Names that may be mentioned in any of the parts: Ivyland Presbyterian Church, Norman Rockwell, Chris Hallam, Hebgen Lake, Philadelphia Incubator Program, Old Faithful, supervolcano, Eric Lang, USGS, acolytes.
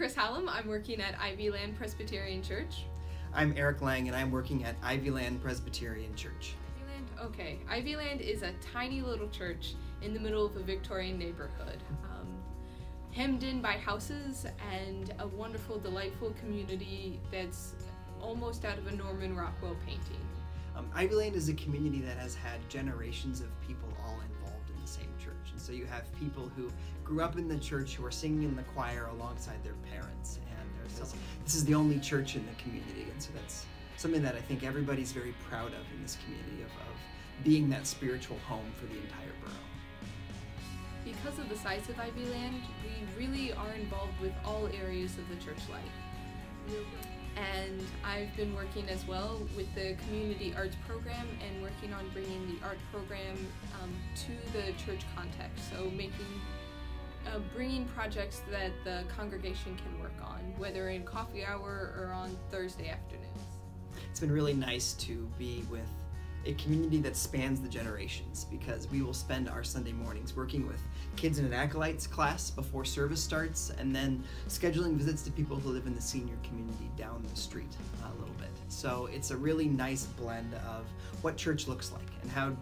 Chris Hallam. I'm working at Ivyland Presbyterian Church. I'm Eric Lang, and I'm working at Ivyland Presbyterian Church. Ivyland? Okay. Ivyland is a tiny little church in the middle of a Victorian neighborhood, hemmed in by houses and a wonderful, delightful community that's almost out of a Norman Rockwell painting. Ivyland is a community that has had generations of people all involved in the same church. And so you have people who grew up in the church who are singing in the choir alongside their parents and their selves. This is the only church in the community, and so that's something that I think everybody's very proud of in this community, of being that spiritual home for the entire borough. Because of the size of Ivyland, we really are involved with all areas of the church life. And I've been working as well with the community arts program and working on bringing the art program to the church context. So bringing projects that the congregation can work on, whether in coffee hour or on Thursday afternoons. It's been really nice to be with a community that spans the generations, because we will spend our Sunday mornings working with kids in an acolytes class before service starts, and then scheduling visits to people who live in the senior community down the street a little bit. So it's a really nice blend of what church looks like and how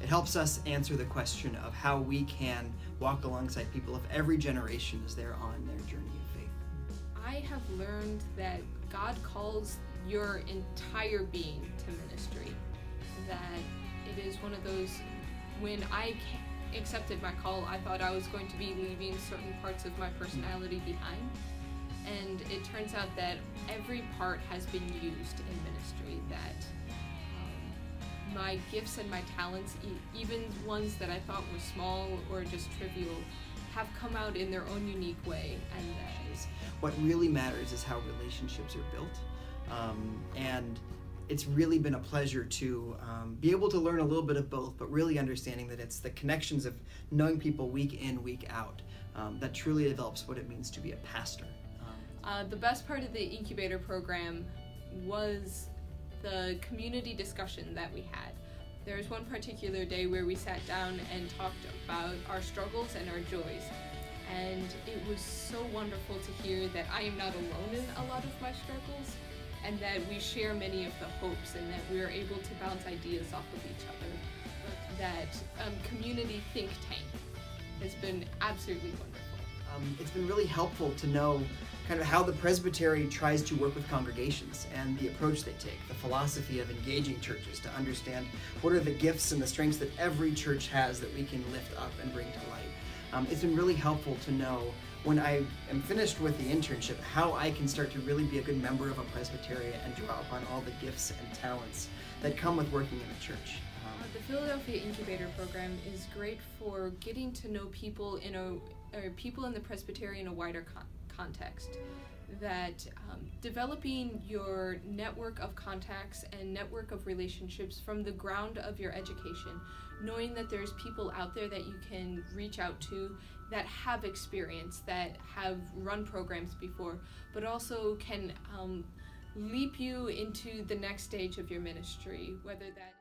it helps us answer the question of how we can walk alongside people of every generation as they're on their journey of faith. I have learned that God calls your entire being to ministry. That it is one of those, when I accepted my call, I thought I was going to be leaving certain parts of my personality behind, and it turns out that every part has been used in ministry, that my gifts and my talents, even ones that I thought were small or just trivial, have come out in their own unique way. And that is what really matters, is how relationships are built, and it's really been a pleasure to be able to learn a little bit of both, but really understanding that it's the connections of knowing people week in, week out, that truly develops what it means to be a pastor. The best part of the incubator program was the community discussion that we had. There was one particular day where we sat down and talked about our struggles and our joys, and it was so wonderful to hear that I am not alone in a lot of my struggles, and that we share many of the hopes, and that we are able to bounce ideas off of each other. That community think tank has been absolutely wonderful. It's been really helpful to know kind of how the presbytery tries to work with congregations and the approach they take, the philosophy of engaging churches, to understand what are the gifts and the strengths that every church has that we can lift up and bring to light. It's been really helpful to know, when I am finished with the internship, how I can start to really be a good member of a presbytery and draw upon all the gifts and talents that come with working in a church. The Philadelphia Incubator Program is great for getting to know people in people in the presbytery in a wider context. That developing your network of contacts and network of relationships from the ground of your education, knowing that there's people out there that you can reach out to that have experience, that have run programs before, but also can leap you into the next stage of your ministry, whether that